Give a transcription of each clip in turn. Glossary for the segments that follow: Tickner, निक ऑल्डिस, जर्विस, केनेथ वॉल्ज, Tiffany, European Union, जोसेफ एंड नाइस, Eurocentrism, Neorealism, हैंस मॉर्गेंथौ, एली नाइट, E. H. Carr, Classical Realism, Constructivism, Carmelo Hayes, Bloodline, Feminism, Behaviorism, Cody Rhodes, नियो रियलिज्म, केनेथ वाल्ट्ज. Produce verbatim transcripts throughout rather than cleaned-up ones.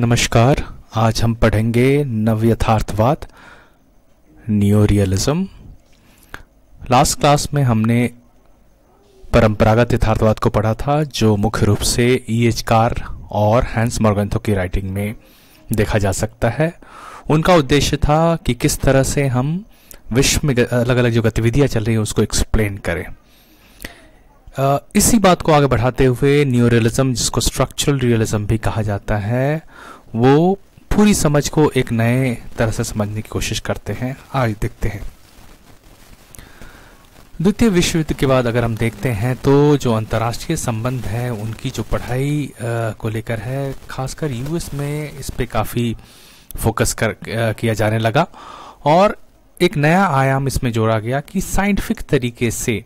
नमस्कार, आज हम पढ़ेंगे नवयथार्थवाद, नियो रियलिज्म। लास्ट क्लास में हमने परंपरागत यथार्थवाद को पढ़ा था, जो मुख्य रूप से ई एच कार और हैंस मॉर्गेंथौ की राइटिंग में देखा जा सकता है। उनका उद्देश्य था कि किस तरह से हम विश्व में अलग अलग जो गतिविधियां चल रही हैं उसको एक्सप्लेन करें। इसी बात को आगे बढ़ाते हुए नियो रियलिज्म, जिसको स्ट्रक्चरल रियलिज्म भी कहा जाता है, वो पूरी समझ को एक नए तरह से समझने की कोशिश करते हैं। आज देखते हैं द्वितीय विश्व युद्ध के बाद अगर हम देखते हैं तो जो अंतर्राष्ट्रीय संबंध है उनकी जो पढ़ाई को लेकर है, खासकर यूएस में इस पे काफ़ी फोकस कर किया जाने लगा और एक नया आयाम इसमें जोड़ा गया कि साइंटिफिक तरीके से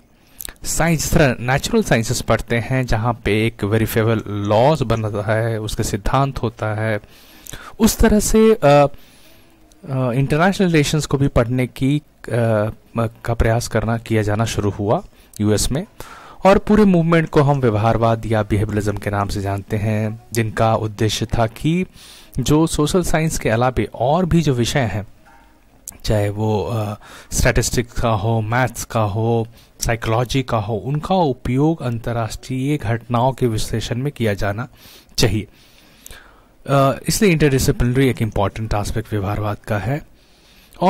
साइंस, तरह नेचुरल साइंसेस पढ़ते हैं जहाँ पे एक वेरीफेबल लॉज बनता है, उसके सिद्धांत होता है। उस तरह से इंटरनेशनल रिलेशंस को भी पढ़ने की आ, का प्रयास करना किया जाना शुरू हुआ यूएस में, और पूरे मूवमेंट को हम व्यवहारवाद या बिहेवियरिज्म के नाम से जानते हैं, जिनका उद्देश्य था कि जो सोशल साइंस के अलावा और भी जो विषय हैं, चाहे वो स्टैटिस्टिक्स का हो, मैथ्स का हो, साइकोलॉजी का हो, उनका उपयोग अंतर्राष्ट्रीय घटनाओं के विश्लेषण में किया जाना चाहिए। uh, इसलिए इंटरडिसिप्लिनरी एक इम्पॉर्टेंट एस्पेक्ट व्यवहारवाद का है।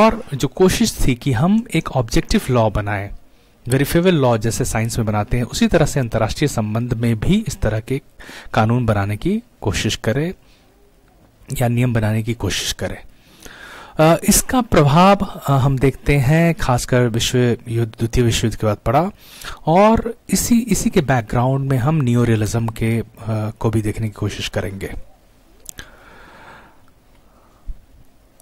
और जो कोशिश थी कि हम एक ऑब्जेक्टिव लॉ बनाएं, वेरीफेबल लॉ जैसे साइंस में बनाते हैं, उसी तरह से अंतर्राष्ट्रीय संबंध में भी इस तरह के कानून बनाने की कोशिश करें या नियम बनाने की कोशिश करें। Uh, इसका प्रभाव uh, हम देखते हैं खासकर विश्व युद्ध, द्वितीय विश्व युद्ध के बाद पड़ा, और इसी इसी के बैकग्राउंड में हम नियो रियलिज्म के uh, को भी देखने की कोशिश करेंगे।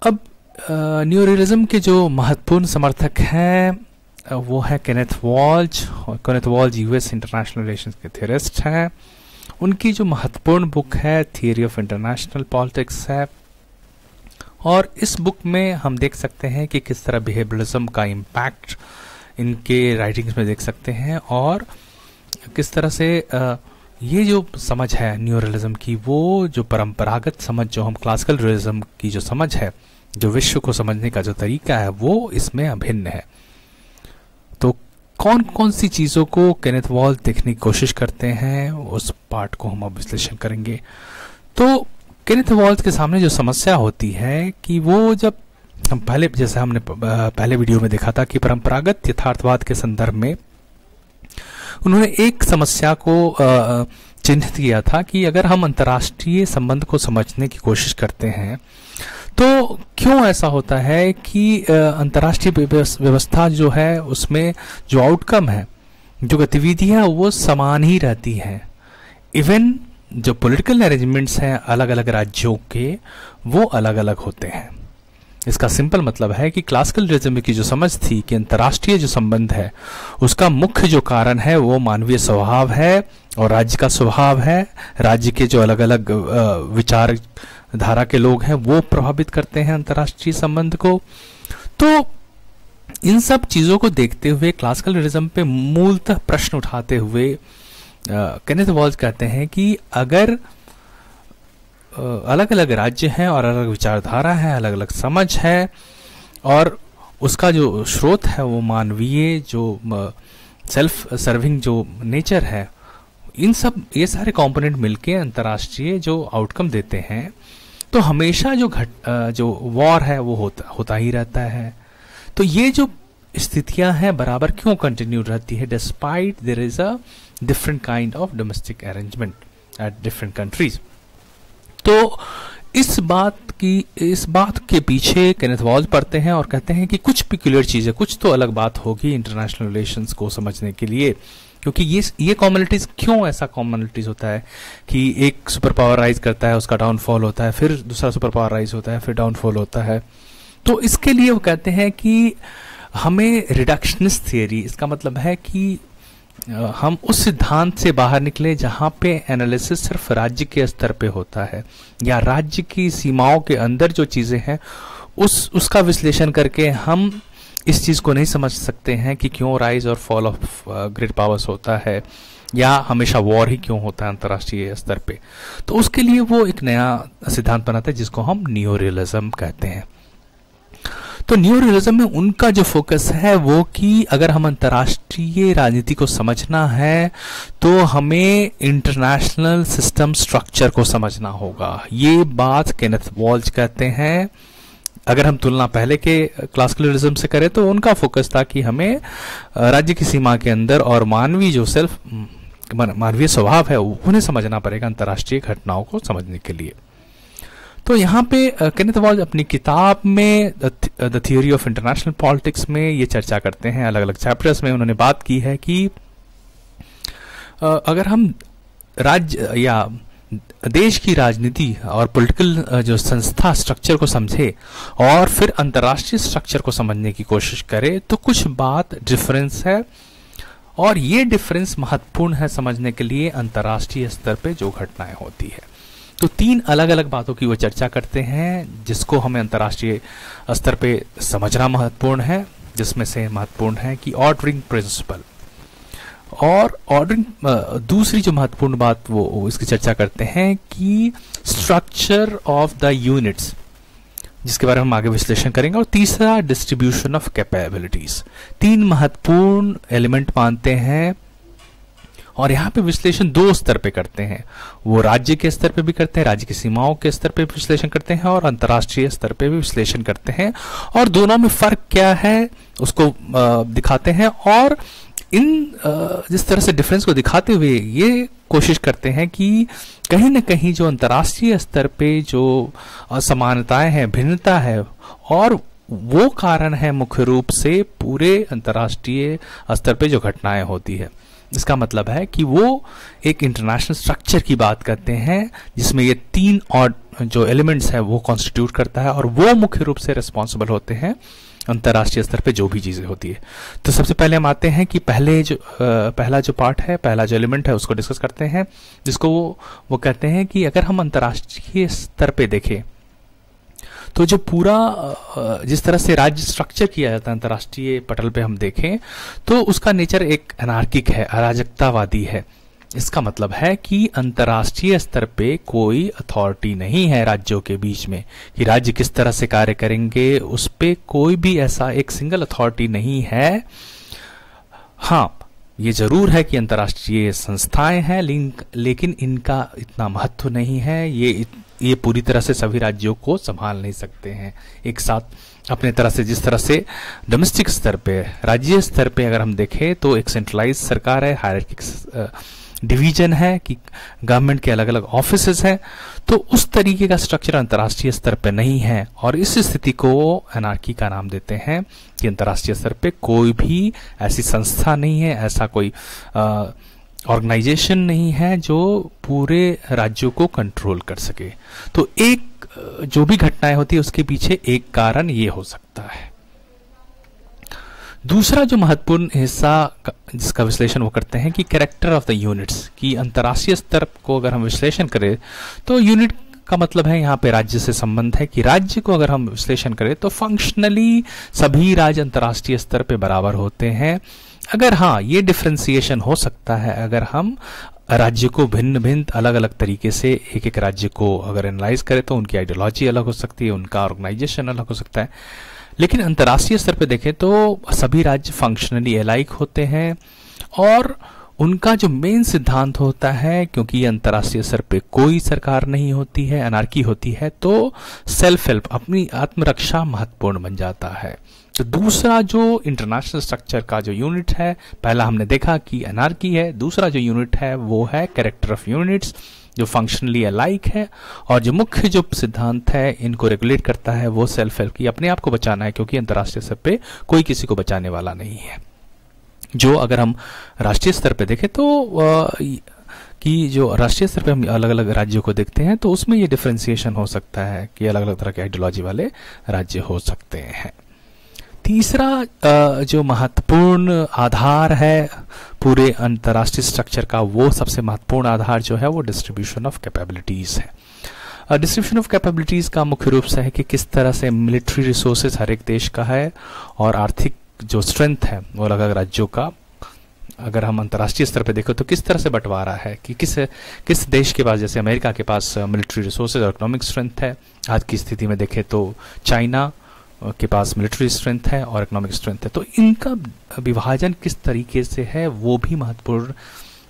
अब uh, नियो रियलिज्म के जो महत्वपूर्ण समर्थक हैं uh, वो है केनेथ वॉल्ज। केनेथ वॉल्ज US international relations के थियरिस्ट हैं। उनकी जो महत्वपूर्ण बुक है थियरी ऑफ इंटरनेशनल पॉलिटिक्स है, और इस बुक में हम देख सकते हैं कि किस तरह बिहेवियरिज्म का इम्पैक्ट इनके राइटिंग्स में देख सकते हैं, और किस तरह से ये जो समझ है नियो रियलिज्म की, वो जो परंपरागत समझ, जो हम क्लासिकल रियलिज्म की जो समझ है, जो विश्व को समझने का जो तरीका है, वो इसमें अभिन्न है। तो कौन कौन सी चीज़ों को केनेथ वॉल्ज देखने की कोशिश करते हैं, उस पार्ट को हम अब विश्लेषण करेंगे। तो केनेथ वॉल्ज के सामने जो समस्या होती है कि वो, जब हम पहले, जैसे हमने पहले वीडियो में देखा था कि परंपरागत यथार्थवाद के संदर्भ में उन्होंने एक समस्या को चिन्हित किया था कि अगर हम अंतर्राष्ट्रीय संबंध को समझने की कोशिश करते हैं तो क्यों ऐसा होता है कि अंतर्राष्ट्रीय व्यवस्था जो है उसमें जो आउटकम है, जो गतिविधियाँ, वो समान ही रहती हैं। इवन जो पॉलिटिकल अरेंजमेंट्स हैं अलग अलग राज्यों के, वो अलग अलग होते हैं। इसका सिंपल मतलब है कि क्लासिकल रियलिज्म की जो समझ थी कि अंतर्राष्ट्रीय जो संबंध है उसका मुख्य जो कारण है वो मानवीय स्वभाव है और राज्य का स्वभाव है, राज्य के जो अलग अलग विचारधारा के लोग हैं वो प्रभावित करते हैं अंतर्राष्ट्रीय संबंध को। तो इन सब चीज़ों को देखते हुए क्लासिकल रियलिज्म पे मूलतः प्रश्न उठाते हुए केनेथ वॉल्ज कहते हैं कि अगर अलग अलग राज्य हैं और अलग अलग विचारधारा है, अलग अलग समझ है, और उसका जो स्रोत है वो मानवीय जो सेल्फ सर्विंग जो नेचर है, इन सब, ये सारे कंपोनेंट मिलके अंतर्राष्ट्रीय जो आउटकम देते हैं, तो हमेशा जो घट जो वॉर है वो होता होता ही रहता है। तो ये जो स्थितियां हैं बराबर क्यों कंटिन्यू रहती है, despite there is a different kind of domestic arrangement at different countries. तो इस बात की इस बात के पीछे केनेथ वॉल्ज पढ़ते हैं और कहते हैं कि कुछ पिक्युलर चीज़ें, कुछ तो अलग बात होगी इंटरनेशनल रिलेशंस को समझने के लिए, क्योंकि ये ये कॉमनलिटीज़ क्यों, ऐसा कॉमनलिटीज़ होता है कि एक सुपर पावर राइज करता है, उसका डाउनफॉल होता है, फिर दूसरा सुपर पावर राइज होता है, फिर डाउनफॉल होता है। तो इसके लिए वो कहते हैं कि हमें रिडक्शनिस्ट थियरी, इसका मतलब है कि हम उस सिद्धांत से बाहर निकले जहाँ पे एनालिसिस सिर्फ राज्य के स्तर पे होता है या राज्य की सीमाओं के अंदर जो चीज़ें हैं उस उसका विश्लेषण करके हम इस चीज़ को नहीं समझ सकते हैं कि क्यों राइज और फॉल ऑफ ग्रेट पावर्स होता है या हमेशा वॉर ही क्यों होता है अंतर्राष्ट्रीय स्तर पे। तो उसके लिए वो एक नया सिद्धांत बनाते हैं जिसको हम नियोरियलिज्म कहते हैं। तो नियोरियलिज्म में उनका जो फोकस है वो कि अगर हम अंतर्राष्ट्रीय राजनीति को समझना है तो हमें इंटरनेशनल सिस्टम स्ट्रक्चर को समझना होगा। ये बात केनेथ वॉल्च कहते हैं। अगर हम तुलना पहले के क्लासिकलिज्म से करें तो उनका फोकस था कि हमें राज्य की सीमा के अंदर और मानवीय जो सेल्फ मानवीय स्वभाव है उन्हें समझना पड़ेगा अंतर्राष्ट्रीय घटनाओं को समझने के लिए। तो यहाँ पे केनेथ वॉल्च अपनी किताब में the theory of international politics में ये चर्चा करते हैं। अलग अलग चैप्टर्स में उन्होंने बात की है कि अगर हम राज्य या देश की राजनीति और पॉलिटिकल जो संस्था स्ट्रक्चर को समझे और फिर अंतर्राष्ट्रीय स्ट्रक्चर को समझने की कोशिश करें तो कुछ बात डिफरेंस है, और ये डिफरेंस महत्वपूर्ण है समझने के लिए अंतर्राष्ट्रीय स्तर पे जो घटनाएं होती है। तो तीन अलग अलग बातों की वो चर्चा करते हैं जिसको हमें अंतर्राष्ट्रीय स्तर पे समझना महत्वपूर्ण है, जिसमें से महत्वपूर्ण है कि ऑर्डरिंग प्रिंसिपल और ऑर्डरिंग दूसरी जो महत्वपूर्ण बात वो इसकी चर्चा करते हैं कि स्ट्रक्चर ऑफ द यूनिट्स, जिसके बारे में हम आगे विश्लेषण करेंगे, और तीसरा डिस्ट्रीब्यूशन ऑफ कैपेबिलिटीज। तीन महत्वपूर्ण एलिमेंट मानते हैं और यहाँ पे विश्लेषण दो स्तर पे करते हैं। वो राज्य के स्तर पे भी करते हैं, राज्य की सीमाओं के स्तर पे विश्लेषण करते हैं और अंतर्राष्ट्रीय स्तर पे भी विश्लेषण करते हैं, और दोनों में फर्क क्या है उसको दिखाते हैं। और इन जिस तरह से डिफरेंस को दिखाते हुए ये कोशिश करते हैं कि कहीं ना कहीं जो अंतर्राष्ट्रीय स्तर पे जो असमानताएं हैं, भिन्नता है, और वो कारण है मुख्य रूप से पूरे अंतर्राष्ट्रीय स्तर पे जो घटनाएं होती है। इसका मतलब है कि वो एक इंटरनेशनल स्ट्रक्चर की बात करते हैं जिसमें ये तीन और जो एलिमेंट्स हैं वो कॉन्स्टिट्यूट करता है, और वो मुख्य रूप से रिस्पॉन्सिबल होते हैं अंतर्राष्ट्रीय स्तर पे जो भी चीज़ें होती है। तो सबसे पहले हम आते हैं कि पहले जो पहला जो पार्ट है, पहला जो एलिमेंट है उसको डिस्कस करते हैं, जिसको वो वो कहते हैं कि अगर हम अंतर्राष्ट्रीय स्तर पे देखें तो जो पूरा जिस तरह से राज्य स्ट्रक्चर किया जाता है अंतर्राष्ट्रीय पटल पे हम देखें तो उसका नेचर एक अनार्किक है, अराजकतावादी है। इसका मतलब है कि अंतर्राष्ट्रीय स्तर पे कोई अथॉरिटी नहीं है राज्यों के बीच में कि राज्य किस तरह से कार्य करेंगे, उस पे कोई भी ऐसा एक सिंगल अथॉरिटी नहीं है। हाँ, ये जरूर है कि अंतर्राष्ट्रीय संस्थाएं हैं लेकिन इनका इतना महत्व नहीं है, ये इत, ये पूरी तरह से सभी राज्यों को संभाल नहीं सकते हैं एक साथ अपने तरह से। जिस तरह से डोमेस्टिक स्तर पे, राज्य स्तर पे अगर हम देखें तो एक सेंट्रलाइज सरकार है, हायरार्किक डिवीजन है कि गवर्नमेंट के अलग अलग ऑफिसेज हैं, तो उस तरीके का स्ट्रक्चर अंतर्राष्ट्रीय स्तर पे नहीं है, और इस स्थिति को एनार्की का नाम देते हैं कि अंतर्राष्ट्रीय स्तर पे कोई भी ऐसी संस्था नहीं है, ऐसा कोई ऑर्गेनाइजेशन नहीं है जो पूरे राज्यों को कंट्रोल कर सके। तो एक जो भी घटनाएं होती है उसके पीछे एक कारण ये हो सकता है। दूसरा जो महत्वपूर्ण हिस्सा जिसका विश्लेषण वो करते हैं कि कैरेक्टर ऑफ द यूनिट्स, कि अंतर्राष्ट्रीय स्तर को अगर हम विश्लेषण करें तो यूनिट का मतलब है यहाँ पे राज्य से संबंध है कि राज्य को अगर हम विश्लेषण करें तो फंक्शनली सभी राज्य अंतर्राष्ट्रीय स्तर पे बराबर होते हैं। अगर हाँ, ये डिफ्रेंसिएशन हो सकता है अगर हम राज्य को भिन्न भिन्न अलग अलग तरीके से एक एक राज्य को अगर एनालाइज करें तो उनकी आइडियोलॉजी अलग हो सकती है, उनका ऑर्गेनाइजेशन अलग हो सकता है, लेकिन अंतर्राष्ट्रीय स्तर पर देखें तो सभी राज्य फंक्शनली अलाइक होते हैं। और उनका जो मेन सिद्धांत होता है, क्योंकि अंतर्राष्ट्रीय स्तर पे कोई सरकार नहीं होती है, अनार्की होती है, तो सेल्फ हेल्प, अपनी आत्मरक्षा महत्वपूर्ण बन जाता है। तो दूसरा जो इंटरनेशनल स्ट्रक्चर का जो यूनिट है, पहला हमने देखा कि अनार्की है, दूसरा जो यूनिट है वो है कैरेक्टर ऑफ यूनिट्स जो फंक्शनली अलाइक है, और जो मुख्य जो सिद्धांत है इनको रेगुलेट करता है वो सेल्फ हेल्प की, अपने आप को बचाना है क्योंकि अंतर्राष्ट्रीय स्तर पे कोई किसी को बचाने वाला नहीं है। जो अगर हम राष्ट्रीय स्तर पे देखें तो कि जो राष्ट्रीय स्तर पे हम अलग अलग राज्यों को देखते हैं तो उसमें ये डिफ्रेंसिएशन हो सकता है कि अलग अलग तरह के आइडियोलॉजी वाले राज्य हो सकते हैं। तीसरा जो महत्वपूर्ण आधार है पूरे अंतर्राष्ट्रीय स्ट्रक्चर का, वो सबसे महत्वपूर्ण आधार जो है वो डिस्ट्रीब्यूशन ऑफ कैपेबिलिटीज़ है। डिस्क्रिप्शन ऑफ कैपेबिलिटीज़ का मुख्य रूप से है कि किस तरह से मिलिट्री रिसोर्सेज हर एक देश का है और आर्थिक जो स्ट्रेंथ है वो अलग अलग राज्यों का, अगर हम अंतर्राष्ट्रीय स्तर पे देखो तो किस तरह से बंटवारा है कि किस किस देश के पास, जैसे अमेरिका के पास मिलिट्री रिसोर्सेज और इकोनॉमिक स्ट्रेंथ है, आज की स्थिति में देखें तो चाइना के पास मिलिट्री स्ट्रेंथ है और इकोनॉमिक स्ट्रेंथ है, तो इनका विभाजन किस तरीके से है वो भी महत्वपूर्ण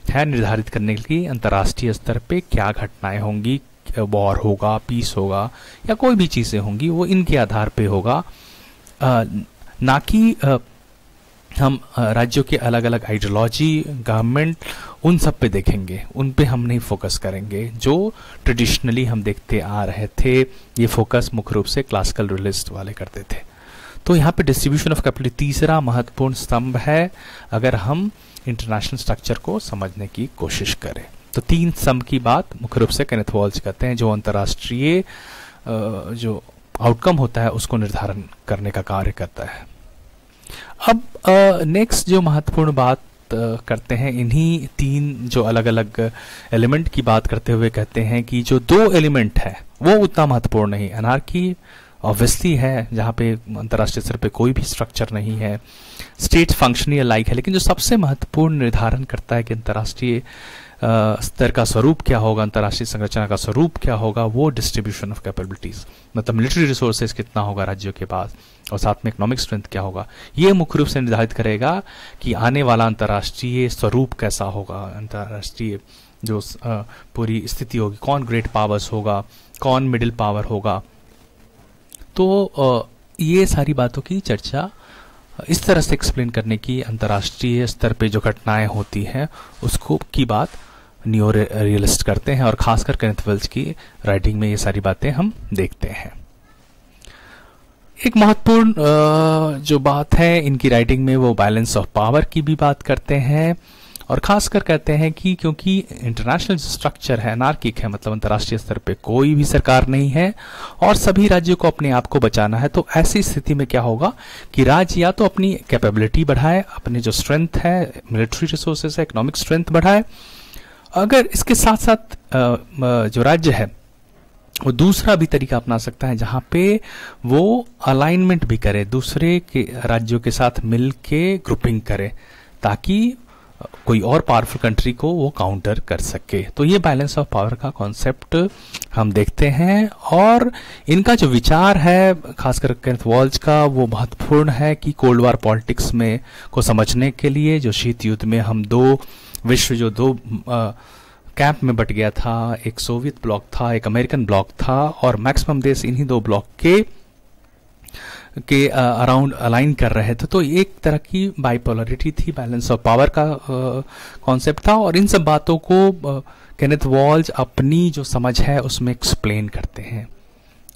है निर्धारित करने के लिए अंतर्राष्ट्रीय स्तर पे क्या घटनाएं होंगी, वॉर होगा, पीस होगा या कोई भी चीज़ें होंगी वो इनके आधार पे होगा, ना कि हम राज्यों के अलग अलग आइडियोलॉजी, गवर्नमेंट, उन सब पे देखेंगे, उन पे हम नहीं फोकस करेंगे जो ट्रेडिशनली हम देखते आ रहे थे। ये फोकस मुख्य रूप से क्लासिकल रियलिस्ट वाले करते थे। तो यहाँ पे डिस्ट्रीब्यूशन ऑफ कैपिटल तीसरा महत्वपूर्ण स्तंभ है अगर हम इंटरनेशनल स्ट्रक्चर को समझने की कोशिश करें। तो तीन स्तंभ की बात मुख्य रूप से केनेथ वॉल्ट्स कहते हैं, जो अंतर्राष्ट्रीय जो आउटकम होता है उसको निर्धारण करने का कार्य करता है। अब नेक्स्ट जो महत्वपूर्ण बात करते हैं, इन्हीं तीन जो अलग अलग एलिमेंट की बात करते हुए कहते हैं कि जो दो एलिमेंट है वो उतना महत्वपूर्ण नहीं। अनार्की ऑब्वियसली है जहाँ पे अंतर्राष्ट्रीय स्तर पे कोई भी स्ट्रक्चर नहीं है, स्टेट फंक्शनली अलाइक है, लेकिन जो सबसे महत्वपूर्ण निर्धारण करता है कि अंतर्राष्ट्रीय स्तर का स्वरूप क्या होगा, अंतर्राष्ट्रीय संरचना का स्वरूप क्या होगा, वो डिस्ट्रीब्यूशन ऑफ कैपेबिलिटीज़, मतलब मिलिट्री रिसोर्सेज कितना होगा राज्यों के पास और साथ में इकोनॉमिक स्ट्रेंथ क्या होगा, ये मुख्य रूप से निर्धारित करेगा कि आने वाला अंतर्राष्ट्रीय स्वरूप कैसा होगा, अंतर्राष्ट्रीय जो पूरी स्थिति होगी, कौन ग्रेट पावर्स होगा, कौन मिडिल पावर होगा। तो ये सारी बातों की चर्चा इस तरह से एक्सप्लेन करने की अंतर्राष्ट्रीय स्तर पे जो घटनाएं होती हैं उसको की बात न्यो रियलिस्ट करते हैं और खासकर केनेथ वॉल्ट्स की राइटिंग में ये सारी बातें हम देखते हैं। एक महत्वपूर्ण जो बात है इनकी राइटिंग में वो बैलेंस ऑफ पावर की भी बात करते हैं और खासकर कहते हैं कि क्योंकि इंटरनेशनल स्ट्रक्चर है अनार्किक है, मतलब अंतर्राष्ट्रीय स्तर पे कोई भी सरकार नहीं है और सभी राज्यों को अपने आप को बचाना है, तो ऐसी स्थिति में क्या होगा कि राज्य या तो अपनी कैपेबिलिटी बढ़ाए, अपने जो स्ट्रेंथ है मिलिट्री रिसोर्सेज है इकोनॉमिक स्ट्रेंथ बढ़ाए, अगर इसके साथ साथ जो राज्य है वो दूसरा भी तरीका अपना सकता है जहाँ पे वो अलाइनमेंट भी करे, दूसरे के राज्यों के साथ मिल के ग्रुपिंग करे ताकि कोई और पावरफुल कंट्री को वो काउंटर कर सके। तो ये बैलेंस ऑफ पावर का कॉन्सेप्ट हम देखते हैं और इनका जो विचार है खासकर केनेथ वॉल्ट्स का वो महत्वपूर्ण है कि कोल्ड वार पॉलिटिक्स में को समझने के लिए, जो शीत युद्ध में हम दो विश्व जो दो आ, कैंप में बट गया था, एक सोवियत ब्लॉक था एक अमेरिकन ब्लॉक था और मैक्सिमम देश इन्हीं दो ब्लॉक के के अराउंड अलाइन कर रहे थे, तो एक तरह की बाइपोलरिटी थी, बैलेंस ऑफ पावर का कॉन्सेप्ट था और इन सब बातों को केनेथ वॉल्ट्स अपनी जो समझ है उसमें एक्सप्लेन करते हैं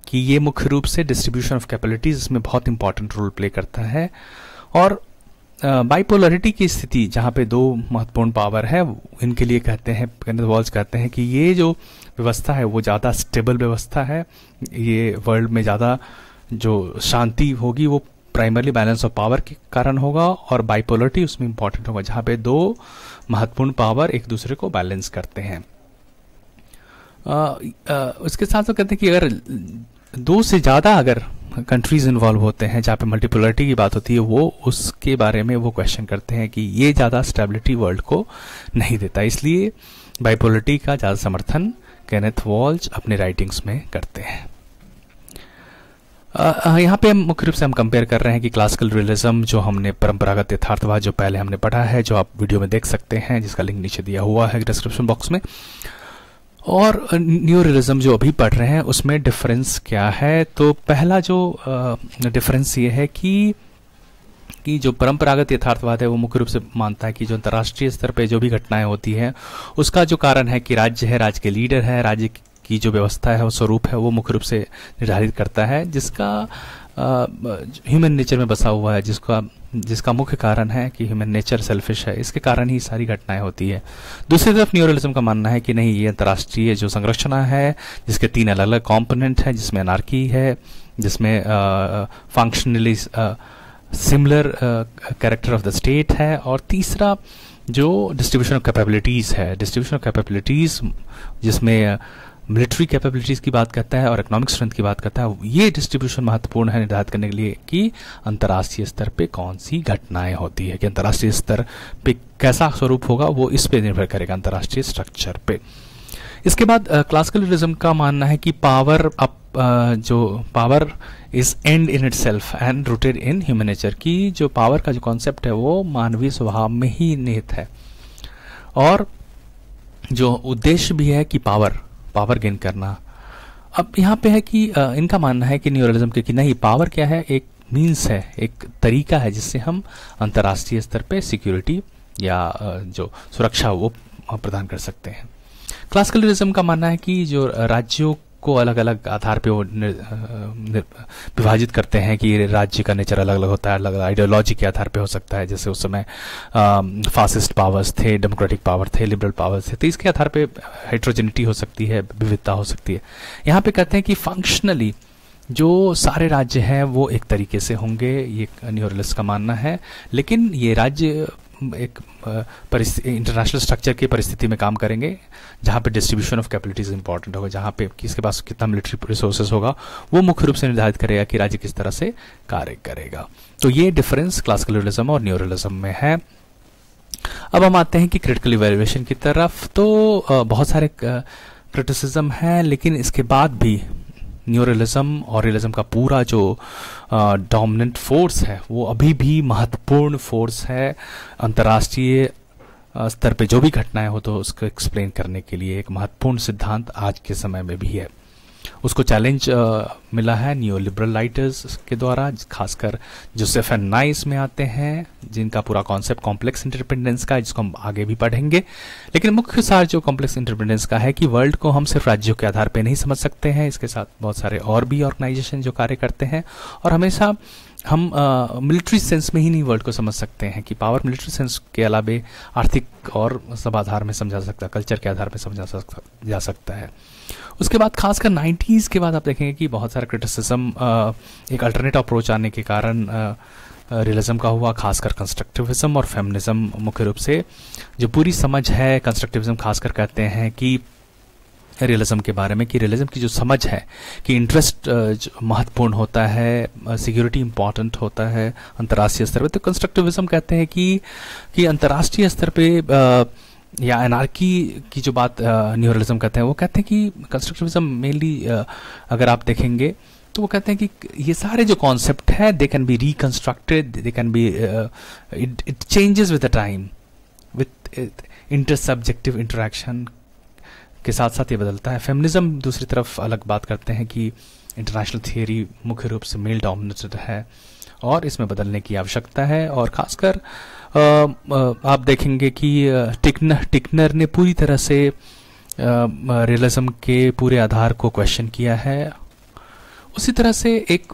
कि ये मुख्य रूप से डिस्ट्रीब्यूशन ऑफ कैपेबिलिटीज इसमें बहुत इंपॉर्टेंट रोल प्ले करता है और बाइपोलरिटी की स्थिति जहाँ पे दो महत्वपूर्ण पावर है इनके लिए कहते हैं केनेथ वॉल्ट्स कहते हैं कि ये जो व्यवस्था है वो ज़्यादा स्टेबल व्यवस्था है, ये वर्ल्ड में ज़्यादा जो शांति होगी वो प्राइमरली बैलेंस ऑफ पावर के कारण होगा और बाइपोलरिटी उसमें इंपॉर्टेंट होगा जहाँ पे दो महत्वपूर्ण पावर एक दूसरे को बैलेंस करते हैं। उसके साथ साथ कहते हैं कि अगर दो से ज़्यादा अगर कंट्रीज इन्वॉल्व होते हैं जहाँ पे मल्टीपोलरिटी की बात होती है वो उसके बारे में वो क्वेश्चन करते हैं कि ये ज़्यादा स्टेबिलिटी वर्ल्ड को नहीं देता, इसलिए बाइपोलरिटी का ज़्यादा समर्थन केनेथ वॉल्ट्स अपने राइटिंग्स में करते हैं। Uh, यहाँ पे मुख्य रूप से हम कंपेयर कर रहे हैं कि क्लासिकल रियलिज्म जो हमने परंपरागत यथार्थवाद जो पहले हमने पढ़ा है, जो आप वीडियो में देख सकते हैं जिसका लिंक नीचे दिया हुआ है डिस्क्रिप्शन बॉक्स में, और न्यू रियलिज्म जो अभी पढ़ रहे हैं उसमें डिफरेंस क्या है। तो पहला जो डिफरेंस uh, ये है कि कि जो परंपरागत यथार्थवाद है वो मुख्य रूप से मानता है कि जो अंतर्राष्ट्रीय स्तर पर जो भी घटनाएँ होती हैं उसका जो कारण है कि राज्य है, राज्य के लीडर है, राज्य की जो व्यवस्था है वो स्वरूप है वो मुख्य रूप से निर्धारित करता है, जिसका ह्यूमन नेचर में बसा हुआ है, जिसका जिसका मुख्य कारण है कि ह्यूमन नेचर सेल्फिश है, इसके कारण ही सारी घटनाएं होती है। दूसरी तरफ न्यूरलिज्म का मानना है कि नहीं, ये अंतर्राष्ट्रीय जो संरचना है जिसके तीन अलग अलग कॉम्पोनेंट हैं, जिसमें अनार्की है, जिसमें functionally similar character of the state है और तीसरा जो डिस्ट्रीब्यूशन ऑफ कैपेबिलिटीज़ है, डिस्ट्रीब्यूशन ऑफ कैपेबिलिटीज़ जिसमें मिलिट्री कैपेबिलिटीज़ की बात करता है और इकोनॉमिक स्ट्रेंथ की बात करता है। ये डिस्ट्रीब्यूशन महत्वपूर्ण है निर्धारित करने के लिए कि अंतर्राष्ट्रीय स्तर पे कौन सी घटनाएं होती है, कि अंतर्राष्ट्रीय स्तर पे कैसा स्वरूप होगा, वो इस पे निर्भर करेगा, अंतर्राष्ट्रीय स्ट्रक्चर पे। इसके बाद क्लासिकल रियलिज्म का मानना है कि पावर अप जो power is end in itself and rooted in human nature, की जो पावर का जो कॉन्सेप्ट है वो मानवीय स्वभाव में ही निहित है और जो उद्देश्य भी है कि पावर पावर गेन करना। अब यहाँ पे है कि इनका मानना है कि न्यूरलिज्म के कि नहीं, पावर क्या है, एक मीन्स है, एक तरीका है जिससे हम अंतर्राष्ट्रीय स्तर पे सिक्योरिटी या जो सुरक्षा वो प्रदान कर सकते हैं। क्लासिकल रियलिज्म का मानना है कि जो राज्यों को अलग अलग आधार पे वो विभाजित करते हैं कि राज्य का नेचर अलग अलग होता है, अलग अलग आइडियोलॉजी के आधार पे हो सकता है। जैसे उस समय फासिस्ट पावर्स थे, डेमोक्रेटिक पावर थे, लिबरल पावर्स थे, तो इसके आधार पे हेट्रोजेनिटी हो सकती है, विविधता हो सकती है। यहाँ पे कहते हैं कि फंक्शनली जो सारे राज्य हैं वो एक तरीके से होंगे, ये न्यूरलिस्ट का मानना है। लेकिन ये राज्य एक इंटरनेशनल स्ट्रक्चर की परिस्थिति में काम करेंगे जहाँ पे डिस्ट्रीब्यूशन ऑफ कैपेबिलिटीज इंपॉर्टेंट होगा, जहाँ पे किसके पास कितना मिलिट्री रिसोर्सेज होगा वो मुख्य रूप से निर्धारित करेगा कि राज्य किस तरह से कार्य करेगा। तो ये डिफरेंस क्लासिकल रियलिज्म और न्यूरलिज्म में है। अब हम आते हैं कि क्रिटिकल इवैल्यूएशन की तरफ। तो बहुत सारे क्रिटिसिज्म हैं, लेकिन इसके बाद भी न्यूरलिज्म और रियलिज्म का पूरा जो डोमिनेंट फोर्स है वो अभी भी महत्वपूर्ण फोर्स है अंतर्राष्ट्रीय स्तर पे जो भी घटनाएं हो तो उसको एक्सप्लेन करने के लिए। एक महत्वपूर्ण सिद्धांत आज के समय में भी है, उसको चैलेंज मिला है न्यू लिबरल राइटर्स के द्वारा, खासकर जोसेफ एंड नाइस में आते हैं जिनका पूरा कॉन्सेप्ट कॉम्प्लेक्स इंटरडिपेंडेंस का है, जिसको हम आगे भी पढ़ेंगे। लेकिन मुख्य सार जो कॉम्प्लेक्स इंटरडिपेंडेंस का है कि वर्ल्ड को हम सिर्फ राज्यों के आधार पर नहीं समझ सकते हैं, इसके साथ बहुत सारे और भी ऑर्गेनाइजेशन जो कार्य करते हैं, और हमेशा हम मिलिट्री सेंस में ही नहीं वर्ल्ड को समझ सकते हैं कि पावर मिलिट्री सेंस के अलावे आर्थिक और सब आधार में समझा सकता, कल्चर के आधार पर समझा सकता जा सकता है। उसके बाद खासकर नाइन्टीज़ के बाद आप देखेंगे कि बहुत सारा क्रिटिसिज्म एक अल्टरनेट अप्रोच आने के कारण रियलिज्म का हुआ, खासकर कंस्ट्रक्टिविज्म और फेमिनिज्म। मुख्य रूप से जो पूरी समझ है, कंस्ट्रक्टिविज्म खासकर कहते हैं कि रियलिज्म के बारे में कि रियलिज्म की जो समझ है कि इंटरेस्ट महत्वपूर्ण होता है, सिक्योरिटी इम्पॉर्टेंट होता है अंतर्राष्ट्रीय स्तर पर। तो कंस्ट्रक्टिविज्म कहते हैं कि कि अंतर्राष्ट्रीय स्तर पर या एनार्की की जो बात न्यूरलिज्म कहते हैं, वो कहते हैं कि कंस्ट्रक्टिविज्म मेनली अगर आप देखेंगे तो वो कहते हैं कि ये सारे जो कॉन्सेप्ट है they can be reconstructed, they can be it changes with the time, with intersubjective interaction के साथ साथ ये बदलता है। फेमिनिज्म दूसरी तरफ अलग बात करते हैं कि इंटरनेशनल थियरी मुख्य रूप से मेल डोमिनेटेड है और इसमें बदलने की आवश्यकता है। और खासकर आप देखेंगे कि टिकनर टिकनर ने पूरी तरह से रियलिज्म के पूरे आधार को क्वेश्चन किया है। उसी तरह से एक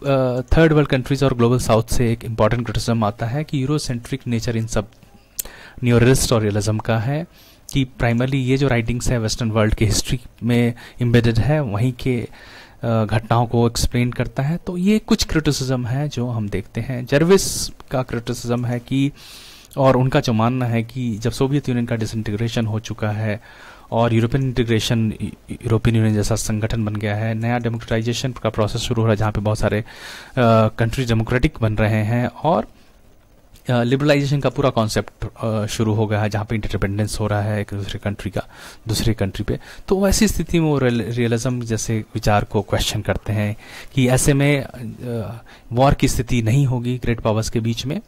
थर्ड वर्ल्ड कंट्रीज और ग्लोबल साउथ से एक इम्पॉर्टेंट क्रिटिसिज्म आता है कि यूरोसेंट्रिक नेचर इन सब न्यूरलिस्ट और रियलिज्म का है कि प्राइमरली ये जो राइटिंग्स है वेस्टर्न वर्ल्ड के हिस्ट्री में इम्बेडेड है, वहीं के घटनाओं को एक्सप्लेन करता है। तो ये कुछ क्रिटिसिज्म है जो हम देखते हैं। जर्विस का क्रिटिसिज्म है कि और उनका जो मानना है कि जब सोवियत यूनियन का डिसइंटीग्रेशन हो चुका है और यूरोपियन इंटीग्रेशन, यूरोपियन यूनियन जैसा संगठन बन गया है, नया डेमोक्रेटाइजेशन का प्रोसेस शुरू हो रहा है जहाँ पे बहुत सारे कंट्रीज डेमोक्रेटिक बन रहे हैं और लिबरलाइजेशन uh, का पूरा कॉन्सेप्ट uh, शुरू हो गया है जहाँ पे इंटरडिपेंडेंस हो रहा है एक दूसरे कंट्री का दूसरे कंट्री पे। तो ऐसी स्थिति में वो रियलिज्म जैसे विचार को क्वेश्चन करते हैं कि ऐसे में वॉर uh, की स्थिति नहीं होगी ग्रेट पावर्स के बीच में।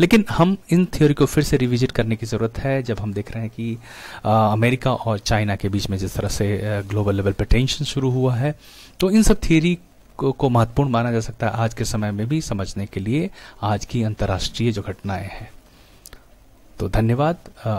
लेकिन हम इन थ्योरी को फिर से रिविजिट करने की ज़रूरत है जब हम देख रहे हैं कि आ, अमेरिका और चाइना के बीच में जिस तरह से ग्लोबल लेवल पर टेंशन शुरू हुआ है। तो इन सब थ्योरी को, को महत्वपूर्ण माना जा सकता है आज के समय में भी समझने के लिए आज की अंतर्राष्ट्रीय जो घटनाएं हैं। तो धन्यवाद।